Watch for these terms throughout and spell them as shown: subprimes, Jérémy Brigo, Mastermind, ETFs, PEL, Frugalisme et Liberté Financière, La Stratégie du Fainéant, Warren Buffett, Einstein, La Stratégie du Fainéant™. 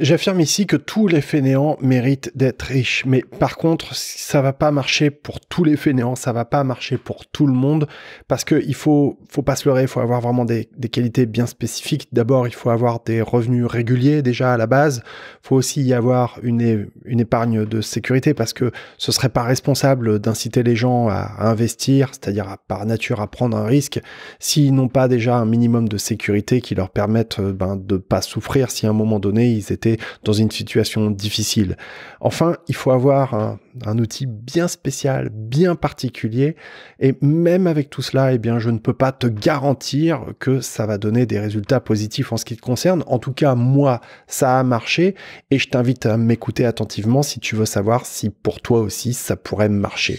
J'affirme ici que tous les fainéants méritent d'être riches, mais par contre, ça va pas marcher pour tous les fainéants, ça va pas marcher pour tout le monde, parce qu'il faut pas se leurrer, il faut avoir vraiment des qualités bien spécifiques. D'abord, il faut avoir des revenus réguliers déjà à la base, il faut aussi y avoir une épargne de sécurité, parce que ce serait pas responsable d'inciter les gens à investir, c'est-à-dire par nature à prendre un risque, s'ils n'ont pas déjà un minimum de sécurité qui leur permette de pas souffrir si à un moment donné, ils étaient dans une situation difficile. Enfin, il faut avoir un outil bien spécial, bien particulier, et même avec tout cela, eh bien, je ne peux pas te garantir que ça va donner des résultats positifs en ce qui te concerne. En tout cas, moi, ça a marché, et je t'invite à m'écouter attentivement si tu veux savoir si pour toi aussi, ça pourrait marcher.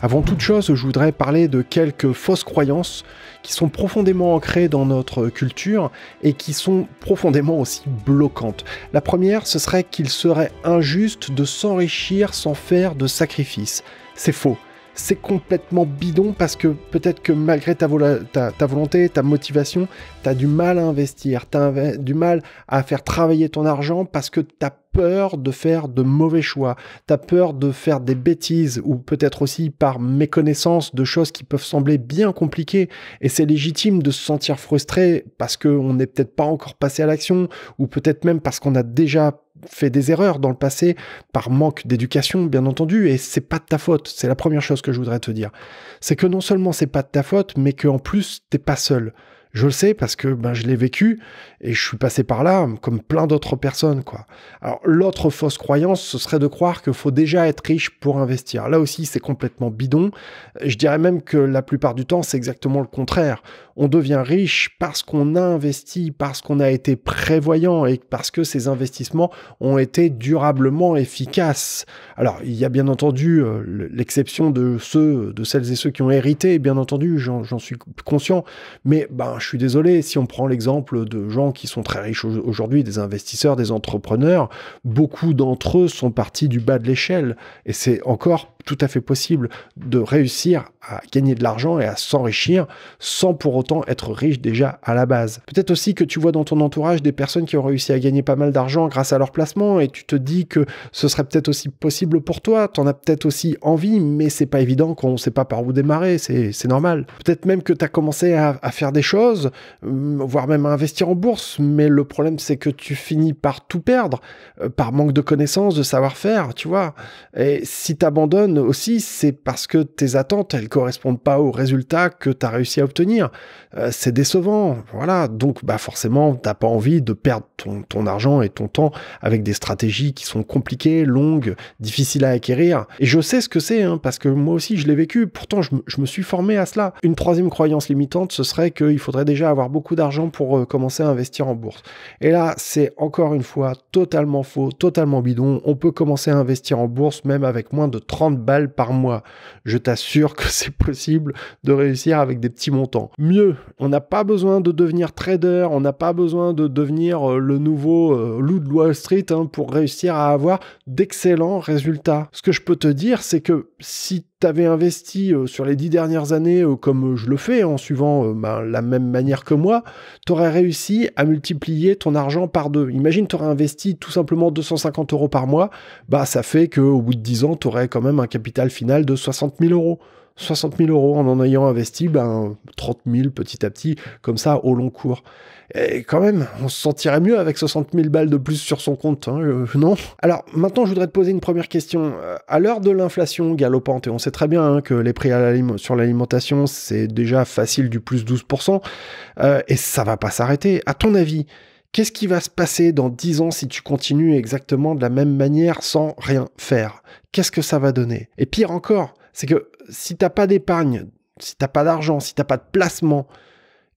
Avant toute chose, je voudrais parler de quelques fausses croyances qui sont profondément ancrées dans notre culture et qui sont profondément aussi bloquantes. La première, ce serait qu'il serait injuste de s'enrichir sans faire de sacrifice. C'est faux. C'est complètement bidon parce que peut-être que malgré ta volonté, ta motivation, tu as du mal à investir, tu as du mal à faire travailler ton argent parce que tu as peur de faire de mauvais choix, tu as peur de faire des bêtises ou peut-être aussi par méconnaissance de choses qui peuvent sembler bien compliquées et c'est légitime de se sentir frustré parce qu'on n'est peut-être pas encore passé à l'action ou peut-être même parce qu'on a déjà fait des erreurs dans le passé par manque d'éducation, bien entendu, et c'est pas de ta faute. C'est la première chose que je voudrais te dire. C'est que non seulement c'est pas de ta faute, mais qu'en plus, t'es pas seul. Je le sais parce que je l'ai vécu et je suis passé par là comme plein d'autres personnes, quoi. Alors, l'autre fausse croyance, ce serait de croire qu'il faut déjà être riche pour investir. Là aussi, c'est complètement bidon. Je dirais même que la plupart du temps, c'est exactement le contraire. On devient riche parce qu'on a investi, parce qu'on a été prévoyant et parce que ces investissements ont été durablement efficaces. Alors, il y a bien entendu l'exception de celles et ceux qui ont hérité, bien entendu, j'en suis conscient, mais je suis désolé, si on prend l'exemple de gens qui sont très riches aujourd'hui, des investisseurs, des entrepreneurs, beaucoup d'entre eux sont partis du bas de l'échelle. Et c'est encore tout à fait possible de réussir à gagner de l'argent et à s'enrichir sans pour autant être riche déjà à la base. Peut-être aussi que tu vois dans ton entourage des personnes qui ont réussi à gagner pas mal d'argent grâce à leur placement et tu te dis que ce serait peut-être aussi possible pour toi, t'en as peut-être aussi envie, mais c'est pas évident qu'on ne sait pas par où démarrer, c'est normal. Peut-être même que tu as commencé à faire des choses, voire même à investir en bourse, mais le problème c'est que tu finis par tout perdre, par manque de connaissances, de savoir-faire, tu vois. Et si tu abandonnes, aussi, c'est parce que tes attentes, elles correspondent pas aux résultats que tu as réussi à obtenir. C'est décevant, voilà. Donc, forcément, t'as pas envie de perdre ton argent et ton temps avec des stratégies qui sont compliquées, longues, difficiles à acquérir. Et je sais ce que c'est, hein, parce que moi aussi, je l'ai vécu. Pourtant, je me suis formé à cela. Une troisième croyance limitante, ce serait qu'il faudrait déjà avoir beaucoup d'argent pour commencer à investir en bourse. Et là, c'est encore une fois totalement faux, totalement bidon. On peut commencer à investir en bourse même avec moins de 30 balles par mois. Je t'assure que c'est possible de réussir avec des petits montants. Mieux, on n'a pas besoin de devenir trader, on n'a pas besoin de devenir le nouveau loup de Wall Street pour réussir à avoir d'excellents résultats. Ce que je peux te dire, c'est que si t'avais investi sur les 10 dernières années comme je le fais, en suivant la même manière que moi, t'aurais réussi à multiplier ton argent par deux. Imagine, t'aurais investi tout simplement 250 € par mois, ça fait qu'au bout de 10 ans, t'aurais quand même un capital final de 60 000 €. 60 000 € en ayant investi 30 000 petit à petit, comme ça, au long cours. Et quand même, on se sentirait mieux avec 60 000 balles de plus sur son compte, hein, non? Alors, maintenant, je voudrais te poser une première question. À l'heure de l'inflation galopante, et on sait très bien que les prix sur l'alimentation, c'est déjà facile du plus 12 %, et ça va pas s'arrêter. À ton avis, qu'est-ce qui va se passer dans 10 ans si tu continues exactement de la même manière sans rien faire? Qu'est-ce que ça va donner? Et pire encore, c'est que si t'as pas d'épargne, si t'as pas d'argent, si t'as pas de placement,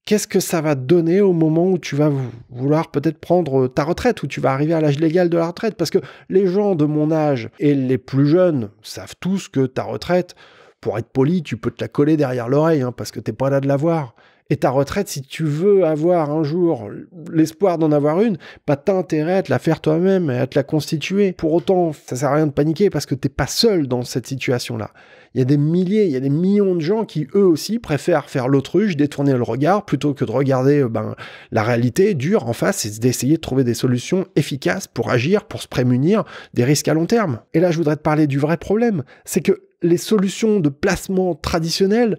qu'est-ce que ça va donner au moment où tu vas vouloir peut-être prendre ta retraite, où tu vas arriver à l'âge légal de la retraite? Parce que les gens de mon âge et les plus jeunes savent tous que ta retraite, pour être poli, tu peux te la coller derrière l'oreille, parce que t'es pas là de la voir. Et ta retraite, si tu veux avoir un jour l'espoir d'en avoir une, bah t'as intérêt à te la faire toi-même, à te la constituer. Pour autant, ça sert à rien de paniquer parce que t'es pas seul dans cette situation-là. Il y a des milliers, il y a des millions de gens qui, eux aussi, préfèrent faire l'autruche, détourner le regard, plutôt que de regarder la réalité dure en face et d'essayer de trouver des solutions efficaces pour agir, pour se prémunir des risques à long terme. Et là, je voudrais te parler du vrai problème. C'est que les solutions de placement traditionnelles,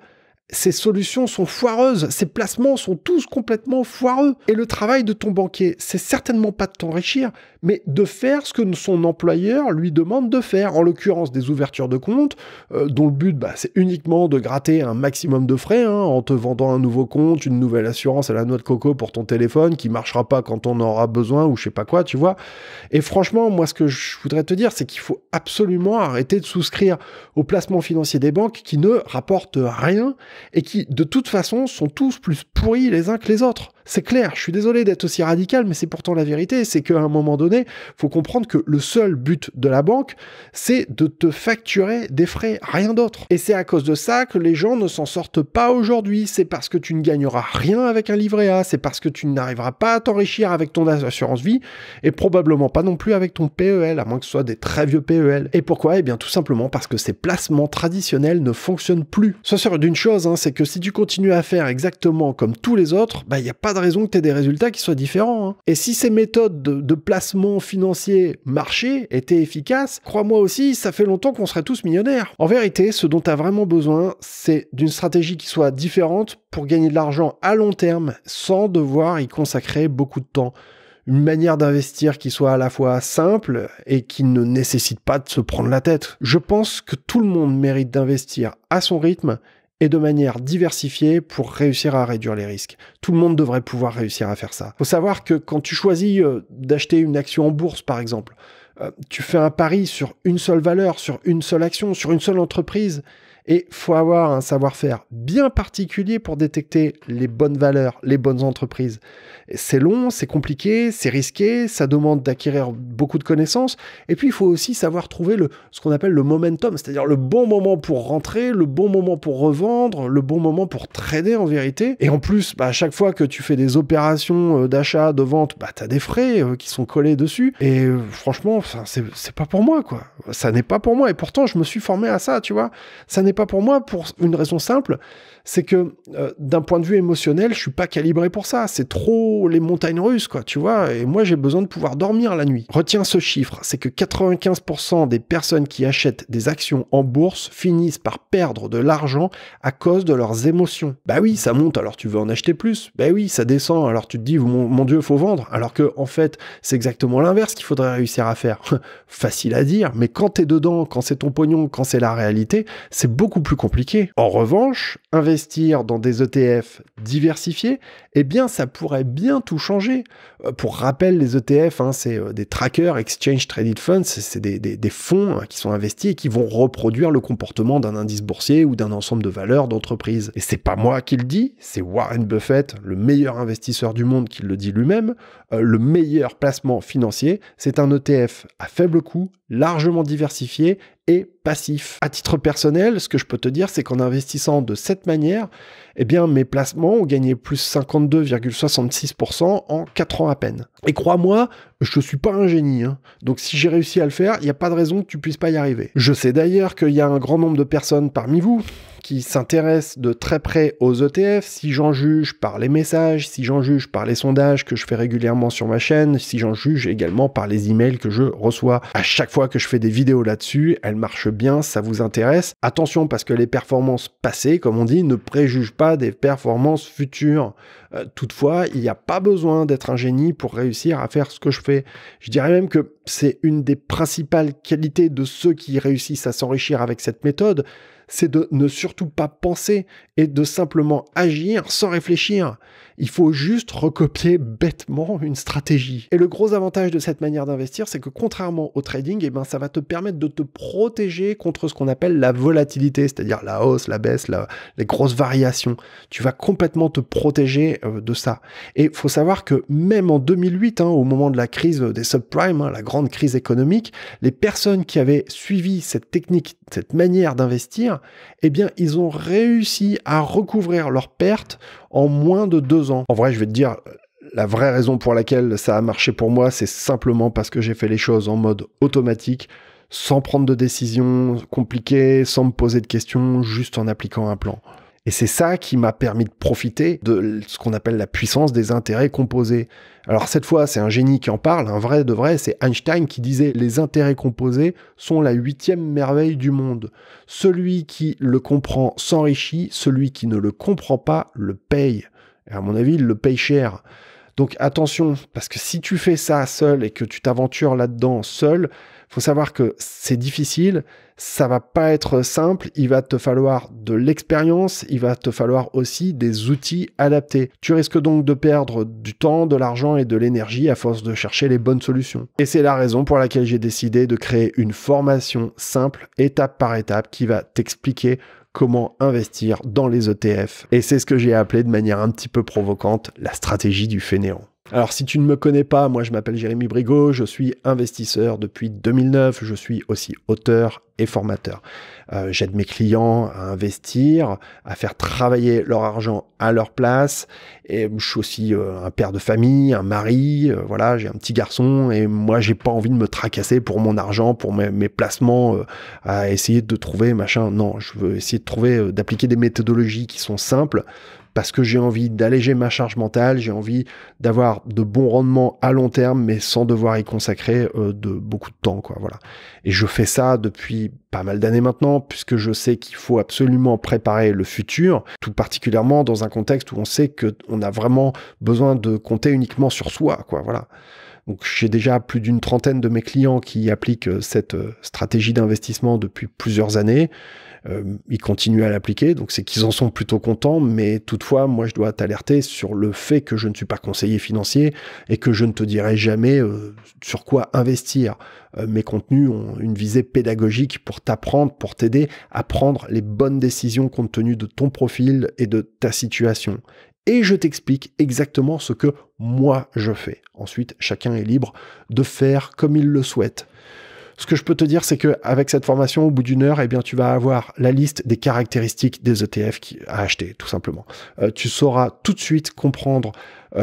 ces solutions sont foireuses, ces placements sont tous complètement foireux. Et le travail de ton banquier, c'est certainement pas de t'enrichir, mais de faire ce que son employeur lui demande de faire, en l'occurrence des ouvertures de compte, dont le but, c'est uniquement de gratter un maximum de frais, en te vendant un nouveau compte, une nouvelle assurance à la noix de coco pour ton téléphone, qui marchera pas quand on en aura besoin, ou je sais pas quoi, tu vois. Et franchement, moi, ce que je voudrais te dire, c'est qu'il faut absolument arrêter de souscrire aux placements financiers des banques qui ne rapportent rien, et qui, de toute façon, sont tous plus pourris les uns que les autres. C'est clair, je suis désolé d'être aussi radical, mais c'est pourtant la vérité, c'est qu'à un moment donné, faut comprendre que le seul but de la banque, c'est de te facturer des frais, rien d'autre. Et c'est à cause de ça que les gens ne s'en sortent pas aujourd'hui, c'est parce que tu ne gagneras rien avec un livret A, c'est parce que tu n'arriveras pas à t'enrichir avec ton assurance vie, et probablement pas non plus avec ton PEL, à moins que ce soit des très vieux PEL. Et pourquoi? Eh bien tout simplement parce que ces placements traditionnels ne fonctionnent plus. Sois sûr d'une chose, c'est que si tu continues à faire exactement comme tous les autres, il n'y a pas de raison que tu aies des résultats qui soient différents. Et si ces méthodes de placement financier marché étaient efficaces, crois-moi aussi, ça fait longtemps qu'on serait tous millionnaires. En vérité, ce dont tu as vraiment besoin, c'est d'une stratégie qui soit différente pour gagner de l'argent à long terme sans devoir y consacrer beaucoup de temps. Une manière d'investir qui soit à la fois simple et qui ne nécessite pas de se prendre la tête. Je pense que tout le monde mérite d'investir à son rythme et de manière diversifiée pour réussir à réduire les risques. Tout le monde devrait pouvoir réussir à faire ça. Faut savoir que quand tu choisis d'acheter une action en bourse, par exemple, tu fais un pari sur une seule valeur, sur une seule action, sur une seule entreprise, et faut avoir un savoir-faire bien particulier pour détecter les bonnes valeurs, les bonnes entreprises. C'est long, c'est compliqué, c'est risqué, ça demande d'acquérir beaucoup de connaissances, et puis il faut aussi savoir trouver ce qu'on appelle le momentum, c'est-à-dire le bon moment pour rentrer, le bon moment pour revendre, le bon moment pour trader en vérité. Et en plus, à chaque fois que tu fais des opérations d'achat, de vente, tu as des frais qui sont collés dessus, et franchement, c'est pas pour moi, quoi. Ça n'est pas pour moi, et pourtant je me suis formé à ça, tu vois. Ça n'est pas pour moi pour une raison simple, c'est que d'un point de vue émotionnel, je suis pas calibré pour ça, c'est trop les montagnes russes, quoi, tu vois, et moi j'ai besoin de pouvoir dormir la nuit. Retiens ce chiffre, c'est que 95% des personnes qui achètent des actions en bourse finissent par perdre de l'argent à cause de leurs émotions. Bah oui, ça monte, alors tu veux en acheter plus, bah oui, ça descend, alors tu te dis, mon Dieu, faut vendre, alors que en fait, c'est exactement l'inverse qu'il faudrait réussir à faire. Facile à dire, mais quand t'es dedans, quand c'est ton pognon, quand c'est la réalité, c'est beaucoup plus compliqué. En revanche, investir dans des ETF diversifiés, eh bien, ça pourrait bien tout changer. Pour rappel, les ETF, c'est des trackers, exchange traded funds, c'est des fonds qui sont investis et qui vont reproduire le comportement d'un indice boursier ou d'un ensemble de valeurs d'entreprise. Et c'est pas moi qui le dis, c'est Warren Buffett, le meilleur investisseur du monde, qui le dit lui-même. Le meilleur placement financier, c'est un ETF à faible coût, largement diversifié et passif. À titre personnel, ce que je peux te dire, c'est qu'en investissant de cette manière, eh bien, mes placements ont gagné plus 52,66% en 4 ans à peine. Et crois-moi, je suis pas un génie, donc si j'ai réussi à le faire, il n'y a pas de raison que tu puisses pas y arriver. Je sais d'ailleurs qu'il y a un grand nombre de personnes parmi vous qui s'intéressent de très près aux ETF, si j'en juge par les messages, si j'en juge par les sondages que je fais régulièrement sur ma chaîne, si j'en juge également par les emails que je reçois. À chaque fois que je fais des vidéos là-dessus, elles marchent bien, ça vous intéresse. Attention parce que les performances passées, comme on dit, ne préjugent pas des performances futures. Toutefois, il n'y a pas besoin d'être un génie pour réussir à faire ce que je fais. Je dirais même que c'est une des principales qualités de ceux qui réussissent à s'enrichir avec cette méthode, c'est de ne surtout pas penser et de simplement agir sans réfléchir. Il faut juste recopier bêtement une stratégie. Et le gros avantage de cette manière d'investir, c'est que contrairement au trading, ça va te permettre de te protéger contre ce qu'on appelle la volatilité, c'est-à-dire la hausse, la baisse, les grosses variations. Tu vas complètement te protéger de ça. Et il faut savoir que même en 2008, au moment de la crise des subprimes, la grande crise économique, les personnes qui avaient suivi cette technique, cette manière d'investir, milliards, eh bien, ils ont réussi à recouvrir leurs pertes en moins de 2 ans. En vrai, je vais te dire, la vraie raison pour laquelle ça a marché pour moi, c'est simplement parce que j'ai fait les choses en mode automatique, sans prendre de décision compliquée, sans me poser de questions, juste en appliquant un plan. Et c'est ça qui m'a permis de profiter de ce qu'on appelle la puissance des intérêts composés. Alors cette fois, c'est un génie qui en parle, un vrai de vrai, c'est Einstein qui disait « Les intérêts composés sont la 8e merveille du monde. Celui qui le comprend s'enrichit, celui qui ne le comprend pas le paye. » Et à mon avis, il le paye cher. Donc attention, parce que si tu fais ça seul et que tu t'aventures là-dedans seul, faut savoir que c'est difficile, ça va pas être simple, il va te falloir de l'expérience, il va te falloir aussi des outils adaptés. Tu risques donc de perdre du temps, de l'argent et de l'énergie à force de chercher les bonnes solutions. Et c'est la raison pour laquelle j'ai décidé de créer une formation simple, étape par étape, qui va t'expliquer comment investir dans les ETF. Et c'est ce que j'ai appelé de manière un petit peu provocante la stratégie du fainéant. Alors si tu ne me connais pas, moi je m'appelle Jérémy Brigo, je suis investisseur depuis 2009, je suis aussi auteur et formateur. J'aide mes clients à investir, à faire travailler leur argent à leur place, et je suis aussi un père de famille, un mari, voilà, j'ai un petit garçon, et moi j'ai pas envie de me tracasser pour mon argent, pour mes placements, à essayer de trouver machin, non, je veux essayer de trouver, d'appliquer des méthodologies qui sont simples, parce que j'ai envie d'alléger ma charge mentale, j'ai envie d'avoir de bons rendements à long terme, mais sans devoir y consacrer de beaucoup de temps, quoi, voilà. Et je fais ça depuis pas mal d'années maintenant, puisque je sais qu'il faut absolument préparer le futur, tout particulièrement dans un contexte où on sait qu'on a vraiment besoin de compter uniquement sur soi, quoi, voilà. Donc j'ai déjà plus d'une trentaine de mes clients qui appliquent cette stratégie d'investissement depuis plusieurs années. Ils continuent à l'appliquer, donc c'est qu'ils en sont plutôt contents, mais toutefois, moi je dois t'alerter sur le fait que je ne suis pas conseiller financier et que je ne te dirai jamais sur quoi investir. Mes contenus ont une visée pédagogique pour t'apprendre, pour t'aider à prendre les bonnes décisions compte tenu de ton profil et de ta situation. Et je t'explique exactement ce que moi je fais. Ensuite, chacun est libre de faire comme il le souhaite. Ce que je peux te dire, c'est qu'avec cette formation, au bout d'1 heure, eh bien, tu vas avoir la liste des caractéristiques des ETF à acheter, tout simplement. Tu sauras tout de suite comprendre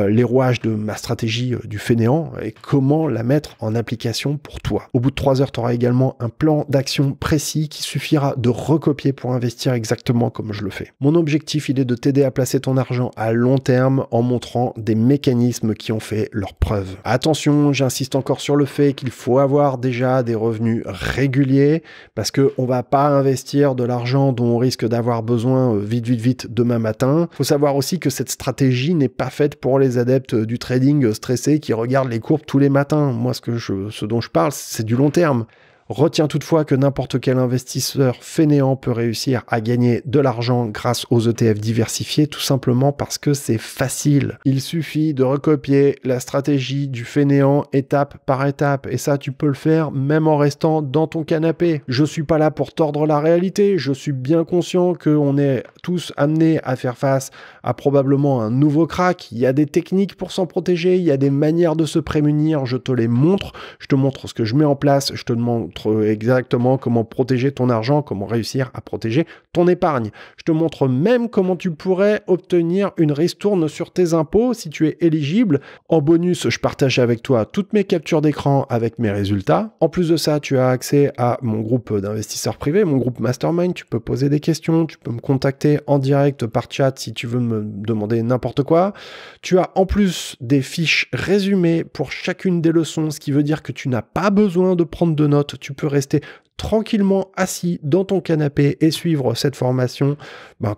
les rouages de ma stratégie du fainéant et comment la mettre en application pour toi. Au bout de 3 heures, tu auras également un plan d'action précis qui suffira de recopier pour investir exactement comme je le fais. Mon objectif, il est de t'aider à placer ton argent à long terme en montrant des mécanismes qui ont fait leur preuve. Attention, j'insiste encore sur le fait qu'il faut avoir déjà des revenus réguliers parce qu'on ne va pas investir de l'argent dont on risque d'avoir besoin vite demain matin. Il faut savoir aussi que cette stratégie n'est pas faite pour les adeptes du trading stressés qui regardent les courbes tous les matins. Moi, ce dont je parle, c'est du long terme. Retiens toutefois que n'importe quel investisseur fainéant peut réussir à gagner de l'argent grâce aux ETF diversifiés, tout simplement parce que c'est facile. Il suffit de recopier la stratégie du fainéant étape par étape, et ça tu peux le faire même en restant dans ton canapé. Je suis pas là pour tordre la réalité, je suis bien conscient qu'on est tous amenés à faire face à probablement un nouveau crack. Il y a des techniques pour s'en protéger, il y a des manières de se prémunir, je te les montre, je te montre ce que je mets en place, je te demande exactement comment protéger ton argent, comment réussir à protéger ton épargne. Je te montre même comment tu pourrais obtenir une ristourne sur tes impôts si tu es éligible. En bonus, je partage avec toi toutes mes captures d'écran avec mes résultats. En plus de ça, tu as accès à mon groupe d'investisseurs privés, mon groupe Mastermind. Tu peux poser des questions, tu peux me contacter en direct par chat si tu veux me demander n'importe quoi. Tu as en plus des fiches résumées pour chacune des leçons, ce qui veut dire que tu n'as pas besoin de prendre de notes. Tu peux rester tranquillement assis dans ton canapé et suivre cette formation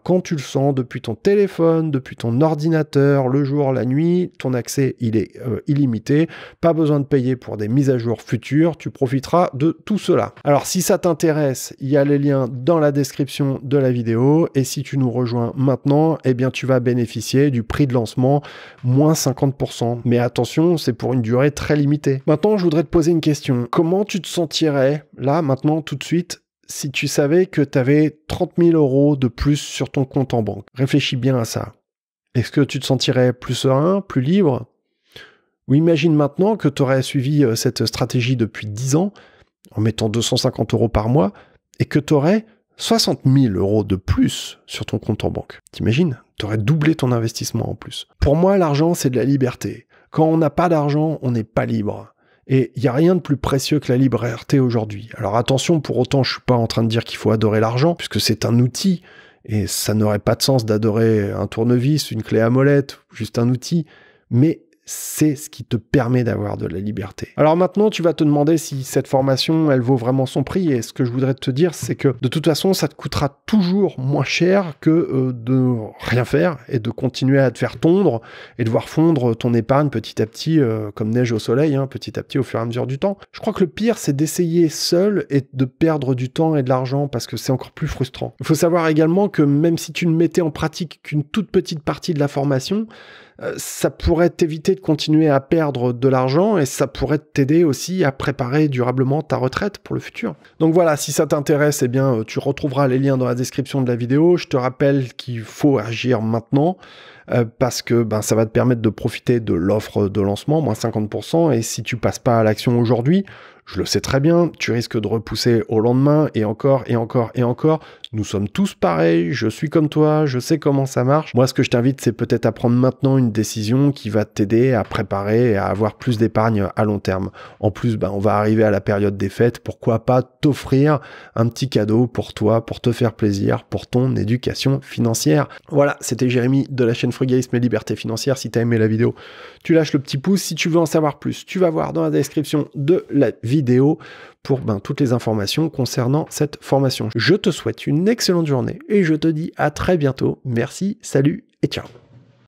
quand tu le sens, depuis ton téléphone, depuis ton ordinateur, le jour, la nuit. Ton accès, il est illimité. Pas besoin de payer pour des mises à jour futures. Tu profiteras de tout cela. Alors, si ça t'intéresse, il y a les liens dans la description de la vidéo. Et si tu nous rejoins maintenant, eh bien, tu vas bénéficier du prix de lancement moins 50%. Mais attention, c'est pour une durée très limitée. Maintenant, je voudrais te poser une question. Comment tu te sentirais là, maintenant, tout de suite, si tu savais que tu avais 30 000 € de plus sur ton compte en banque? Réfléchis bien à ça. Est-ce que tu te sentirais plus serein, plus libre? Ou imagine maintenant que tu aurais suivi cette stratégie depuis 10 ans, en mettant 250 € par mois, et que tu aurais 60 000 € de plus sur ton compte en banque. T'imagines? T'aurais doublé ton investissement en plus. Pour moi, l'argent, c'est de la liberté. Quand on n'a pas d'argent, on n'est pas libre. Et il n'y a rien de plus précieux que la liberté aujourd'hui. Alors attention, pour autant, je ne suis pas en train de dire qu'il faut adorer l'argent, puisque c'est un outil, et ça n'aurait pas de sens d'adorer un tournevis, une clé à molette, juste un outil, mais c'est ce qui te permet d'avoir de la liberté. Alors maintenant, tu vas te demander si cette formation, elle vaut vraiment son prix, et ce que je voudrais te dire, c'est que de toute façon, ça te coûtera toujours moins cher que de rien faire, et de continuer à te faire tondre, et de voir fondre ton épargne petit à petit, comme neige au soleil, hein, petit à petit au fur et à mesure du temps. Je crois que le pire, c'est d'essayer seul, et de perdre du temps et de l'argent, parce que c'est encore plus frustrant. Il faut savoir également que même si tu ne mettais en pratique qu'une toute petite partie de la formation, ça pourrait t'éviter de continuer à perdre de l'argent et ça pourrait t'aider aussi à préparer durablement ta retraite pour le futur. Donc voilà, si ça t'intéresse, eh bien, tu retrouveras les liens dans la description de la vidéo. Je te rappelle qu'il faut agir maintenant parce que ben, ça va te permettre de profiter de l'offre de lancement, moins 50%, et si tu passes pas à l'action aujourd'hui, je le sais très bien, tu risques de repousser au lendemain, et encore, et encore, et encore. Nous sommes tous pareils, je suis comme toi, je sais comment ça marche. Moi, ce que je t'invite, c'est peut-être à prendre maintenant une décision qui va t'aider à préparer et à avoir plus d'épargne à long terme. En plus, ben, on va arriver à la période des fêtes, pourquoi pas t'offrir un petit cadeau pour toi, pour te faire plaisir, pour ton éducation financière. Voilà, c'était Jérémy de la chaîne Frugalisme et Liberté Financière. Si t'as aimé la vidéo, tu lâches le petit pouce. Si tu veux en savoir plus, tu vas voir dans la description de la vidéo pour ben, toutes les informations concernant cette formation. Je te souhaite une excellente journée et je te dis à très bientôt. Merci, salut et ciao.